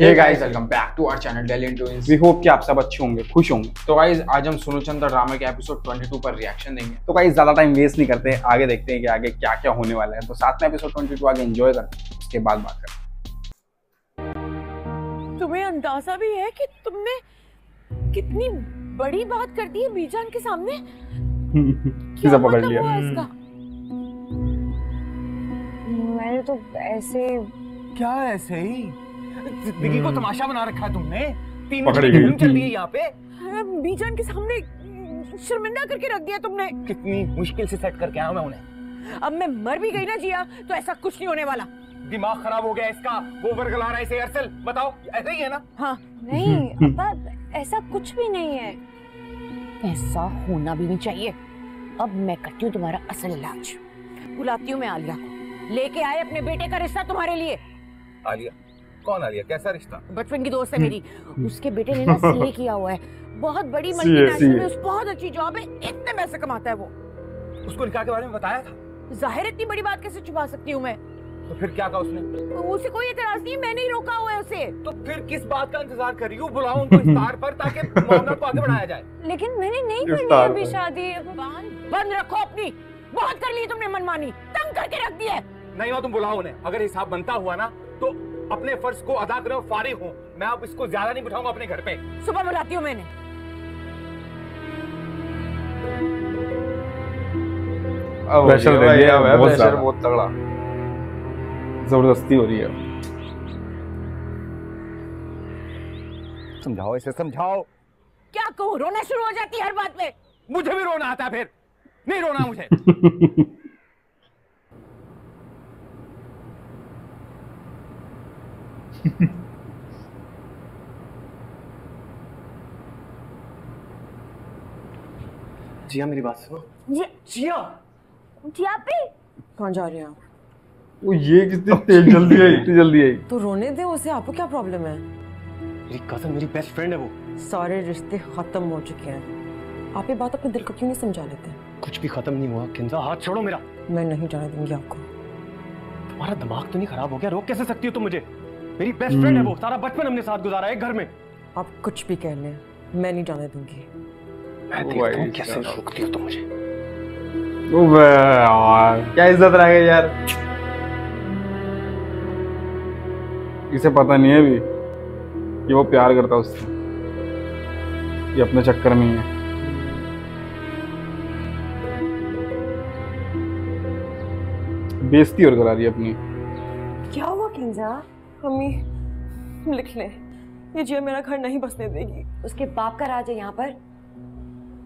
Hey guys, welcome back to our channel Delhian 2winz। We hope कि आप सब अच्छे होंगे, खुश होंगे। तो गाइज आज हम सुनो चंदा ड्रामा के एपिसोड 22 पर रिएक्शन देंगे। तो गाइज ज्यादा टाइम वेस्ट नहीं करते, आगे देखते हैं कि आगे क्या क्या होने वाला है। तो साथ में एपिसोड 22 आगे एंजॉय करते हैं, उसके बाद बात करते हैं। तुम्हें अंदाजा भी है कि तुमने कितनी बड़ी बात कर दी है बीजान के सामने। क्या पकड़ लिया इसका? मैंने तो ऐसे क्या ऐसे ही विकी को तमाशा बना रखा है तुमने। तीन फिल्म चल रही है यहाँ पे, बीजान के सामने शर्मिंदा करके रख दिया तुमने। कितनी मुश्किल से सेट करके आया मैं उन्हें। अब मैं मर भी गई ना जिया तो ऐसा कुछ नहीं होने वाला। दिमाग खराब हो गया इसका, वो वरगला रहा है इसे। अरसल बताओ ऐसा ही है ना? हाँ। नहीं अब ऐसा कुछ भी नहीं है, ऐसा होना भी नहीं चाहिए। अब मैं करती हूँ तुम्हारा असल इलाज। बुलाती हूँ मैं आलिया को, लेके आए अपने बेटे का रिश्ता तुम्हारे लिए। आलिया कौन? आलिया कैसा रिश्ता? बचपन की दोस्त है मेरी, उसके बेटे ने ना सीए किया हुआ है, बहुत बड़ी मल्टीनेशनल में, उस बहुत अच्छी जॉब है, इतने पैसे कमाता है वो। उसको निकाह के बारे में बताया था? जाहिर इतनी बड़ी बात कैसे छुपा सकती हूँ मैं। तो फिर क्या कहा उसने? उसे कोई एतराज नहीं, मैंने ही रोका हुआ है उसे। तो फिर किस बात का इंतजार कर रही हूँ? बुलाओ उनको इफ्तार पर ताकि मामला को आगे बढ़ाया जाए। लेकिन मैंने नहीं करनी अभी शादी। बंद रखो अपनी, बहुत कर ली तुमने मनमानी, तंग करके रख दिया। नहीं हो तुम बुलाओ उन्हें, अगर हिसाब बनता हुआ ना तो अपने फर्ज को अदा करो, फारिग हूँ मैं। अब इसको ज्यादा नहीं बिठाऊंगा अपने घर पे, सुबह बुलाती हूँ मैंने। प्रेशर दे दिया है, प्रेशर बहुत तगड़ा, जबरदस्ती हो रही है। समझाओ इसे, समझाओ। क्या कहूँ, रोना शुरू हो जाती है हर बात में। मुझे भी रोना आता है, फिर नहीं रोना मुझे। जिया मेरी बात सुनो। जिया जिया पे कौन जा रहे हैं? वो ये कितनी तेज जल्दी आई, इतनी जल्दी आई। तो रोने दे उसे, आपको क्या प्रॉब्लम है? मेरी कसम, मेरी बेस्ट फ्रेंड है वो। सारे रिश्ते खत्म हो चुके हैं, आप ये बात अपने दिल को क्यों नहीं समझा लेते? कुछ भी खत्म नहीं हुआ किंजा, हाथ छोड़ो मेरा। मैं नहीं जाने दूंगी आपको। तुम्हारा दिमाग तो नहीं खराब हो गया? रोक कैसे सकती हो तुम मुझे? मेरी बेस्ट फ्रेंड है वो, सारा बचपन हमने साथ गुजारा है घर में। आप कुछ भी कह लें, मैं नहीं जाने दूंगी। मैं देखूं कैसे रोकती हो तुम मुझे। ओए यार क्या इज्जत रह गई यार, इसे पता नहीं है भी कि वो प्यार करता उससे, ये अपने चक्कर में ही है। बेइज्जती और करा रही है अपनी। क्या हुआ किंजा? मम्मी लिख ले, ये जिया मेरा घर नहीं बसने देगी। उसके बाप का राज है यहाँ पर।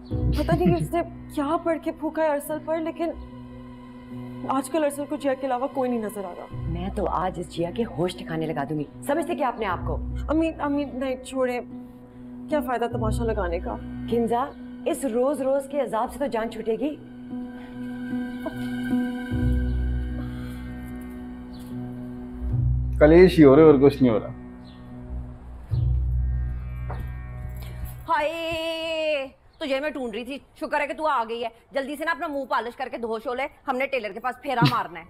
पता नहीं उसने क्या पढ़ के फूका है अरसल पर, लेकिन आजकल अरसल को जिया के अलावा कोई नहीं नजर आ रहा। मैं तो आज इस जिया के होश ठिकाने लगा दूंगी, समझते क्या आपने आपको? अमीन नहीं छोड़े, क्या फायदा तमाशा लगाने का। किंजा इस रोज रोज के अजाब से तो जान छूटेगी। कलेश ही हो रहे और कुछ नहीं हो रहा। हाय तुझे मैं ढूंढ रही थी, शुक्र है कि तू आ गई है। जल्दी से ना अपना मुंह पॉलिश करके धो शो ले, हमने टेलर के पास फेरा मारना है।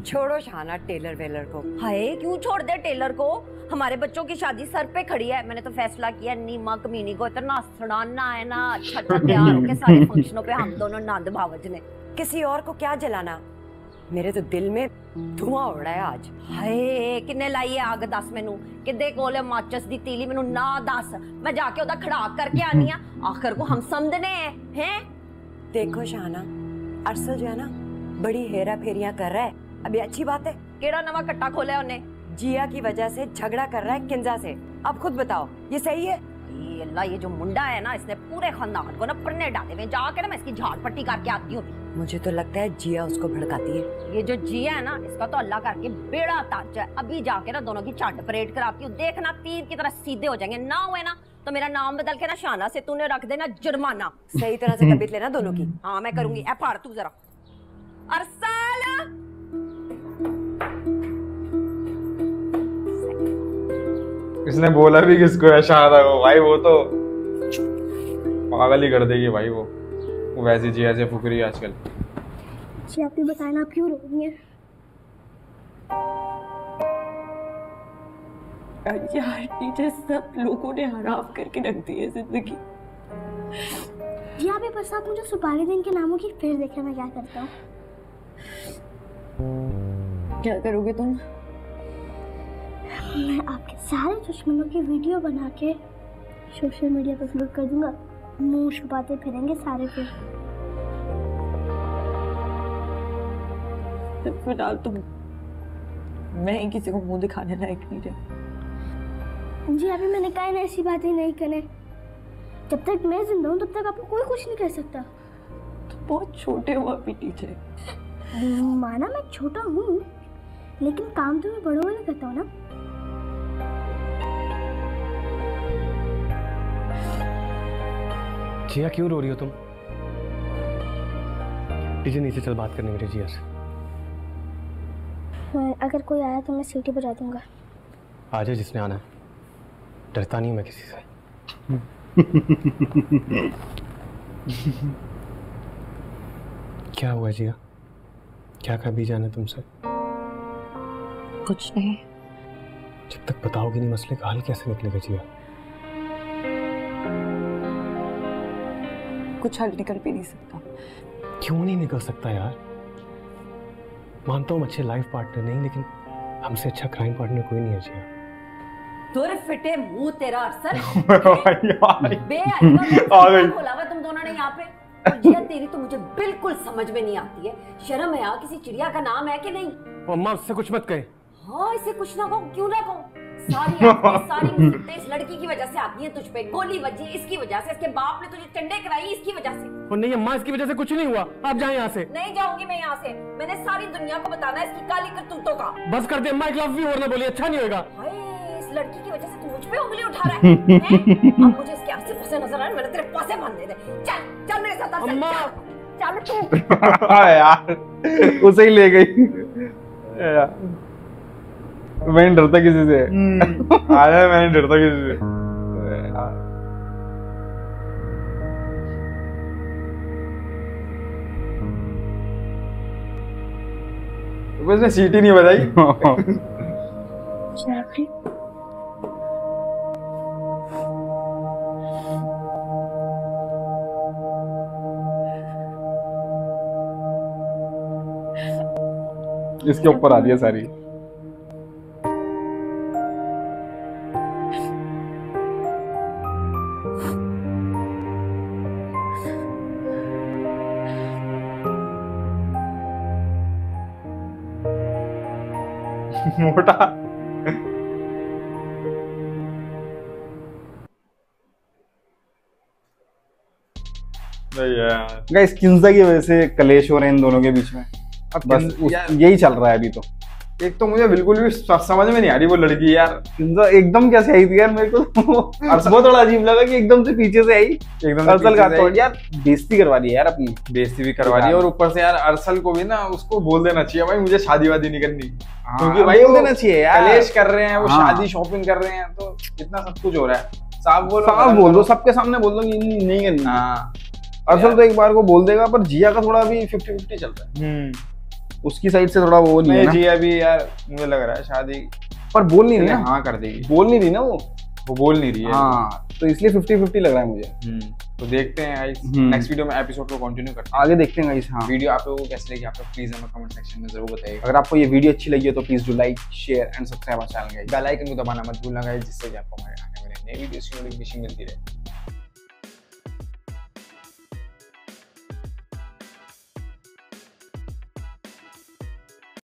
छोड़ो शाना टेलर वेलर को। हाय क्यों छोड़ दे टेलर को, हमारे बच्चों की शादी सर पे खड़ी है। मैंने तो फैसला किया नीमा कमीनी को इतना सड़ाना है ना, अच्छा तैयार होके सारे फंक्शनों पे हम दोनों नंद भावज ने। किसी और को क्या जलाना, मेरे तो दिल में धुआं उड़ रहा है आज। हाय किन्ने लाई है आग दस, मैनू किदे कोल है माचिस दी तीली, मैनू ना दस, मैं जाके ओदा खड़ाक करके आनी। आखिर को हम समझने हैं। देखो शाना अरसल जो है ना बड़ी हेरा फेरियां कर रहा है। अभी अच्छी बात है, केड़ा नवा कट्टा खोला है उन्हें। जिया की वजह से झगड़ा कर रहा है किंजा से। अब खुद बताओ ये सही है? ये अल्लाह, ये जो मुंडा है ना इसने पूरे खानदान को ना पन्ने डाले हुए। जाके ना मैं इसकी झाड़ पट्टी करके आती हूँ। मुझे तो लगता है जिया उसको भड़काती है। ये जो जिया है ना इसका तो अल्लाह करके बेड़ा ताज है। अभी जाके ना दोनों की चाट परेड कराती हूँ, देखना तीर की तरह सीधे हो जाएंगे। ना हुए ना तो मेरा नाम बदल के ना शाना से तूने रख देना जुर्माना। सही तरह से तबीयत लेना दोनों की। हाँ मैं करूंगी। ए फाड़ तू जरा। अरसल इसने बोला भी किसको है? शादा को भाई, वो तो पागल ही कर देगी भाई वो वैसी जिया से फुकरी है आजकल। जी आप भी बताएं ना, आप क्यों रो रही हैं? यार टीचर सब लोगों ने हराम करके रख दी है जिंदगी। यहाँ पे बस आप मुझे सुपारी दिन के नामों की फिर देखे मैं क्या करता हूँ। क्या करोगे तुम? मैं आपके सारे दुश्मनों की वीडियो बना के सोशल मीडिया पर अपलोड कर दूंगा। मुंह छुपाते फिरेंगे सारे। फिलहाल तुम मैं ही किसी को मुंह दिखाने लायक नहीं रहे। जी अभी मैंने कहा ना ऐसी बातें नहीं करें। जब तक मैं जिंदा हूँ तब तक आपको कोई कुछ नहीं कह सकता। तो बहुत छोटे हो अभी टीचर। माना मैं छोटा हूँ लेकिन काम तो मैं बड़ों वाला करता हूँ ना। जिया क्यों रो रही हो तुम? टीचर नीचे चल बात करने मेरे जिया से। अगर कोई आया तो मैं सीटी बजा दूंगा। आ जाए जिसने आना है, डरता नहीं मैं किसी से। क्या हुआ जिया? क्या कहा बीजा ने तुमसे? कुछ नहीं। जब तक बताओगी नहीं मसले का हल कैसे निकलेगा जिया? कुछ हल निकल भी नहीं सकता। क्यों नहीं निकल सकता यार? मानता हूँ अच्छे लाइफ पार्टनर नहीं, लेकिन हमसे अच्छा क्राइम पार्टनर कोई नहीं है जिया। तोरे फिटे मुंह तेरा अफसर। तुम दोनों ने यहाँ पे जिया तेरी तो मुझे बिल्कुल समझ में नहीं आती है। शर्म है यार, किसी चिड़िया का नाम है कि नहीं? अम्मा उससे कुछ मत कहे। हाँ इसे कुछ ना कहो। क्यों ना कहो? सारी मुसीबतें इस लड़की की वजह से आती हैं तुझ पे। गोली बजी इसकी वजह से, इसके बाप ने तुझे चंडे कराई इसकी वजह से। और नहीं अम्मा इसकी वजह से कुछ नहीं हुआ। आप जाएं यहाँ से। नहीं जाऊंगी मैं यहाँ से। मैंने सारी दुनिया को बताना इसकी काली करतूतों का। बस कर दे अम्मा, एक लफ्ज़ भी और ना बोलिए, अच्छा नहीं होगा। इस लड़की की वजह से तू मुझ पे उंगली उठा रहा है। अब मुझे इसके आंसू फंसे नजर आ रहे, मैंने तेरे पासे बांध दे। चल चल मेरे साथ अम्मा। चल तू यार उसे ही ले गई। मैं नहीं डरता किसी से। आज मैं नहीं डरता किसी से। बस मैं सीटी नहीं बजाई। इसके ऊपर आ रही है सारी। मोटा गाइस किंजा की वजह से कलेश हो रहे हैं इन दोनों के बीच में। अब बस यही चल रहा है अभी तो। एक तो मुझे बिल्कुल भी समझ में नहीं आ रही वो लड़की यार। किंजा एकदम कैसे आई थी यार? मेरे को बहुत थोड़ा अजीब लगा कि एकदम से पीछे से आई। एकदम अरसल का तो यार बेइज्जती करवा दी यार, अपनी बेइज्जती भी करवा दी। और ऊपर से यार अरसल को भी ना उसको बोल देना चाहिए भाई मुझे शादी वादी नहीं करनी, क्योंकि भाई बोल देना चाहिए यार कलेश कर रहे हैं वो, शादी शॉपिंग कर रहे हैं तो इतना सब कुछ हो रहा है। साफ बोल दो, सबके सामने बोल दो नहीं करना। अरसल तो एक बार को बोल देगा, पर जिया का थोड़ा अभी 50-50 चल रहा है। उसकी साइड से थोड़ा वो नहीं है ना। जिया भी यार मुझे लग रहा है शादी पर बोल नहीं रही ना। हाँ कर देगी, बोल नहीं रही ना वो बोल नहीं रही है। हाँ तो इसलिए 50-50 लग रहा है मुझे। तो देखते हैं गाइस, नेक्स्ट वीडियो में एपिसोड को कंटिन्यू करते हैं, आगे देखते हैं गाइस। हाँ वीडियो आप लोगों को कैसी लगी आप लोग प्लीज हमें कमेंट सेक्शन में जरूर बताइए। अगर आपको ये वीडियो अच्छी लगी है तो please do like share and subscribe our channel guys. Bell icon को दबाना मत भूलना गाइस, जिससे कि आपको हमारे आने वाले नए वीडियोस की नोटिफिकेशन मिलती रहे।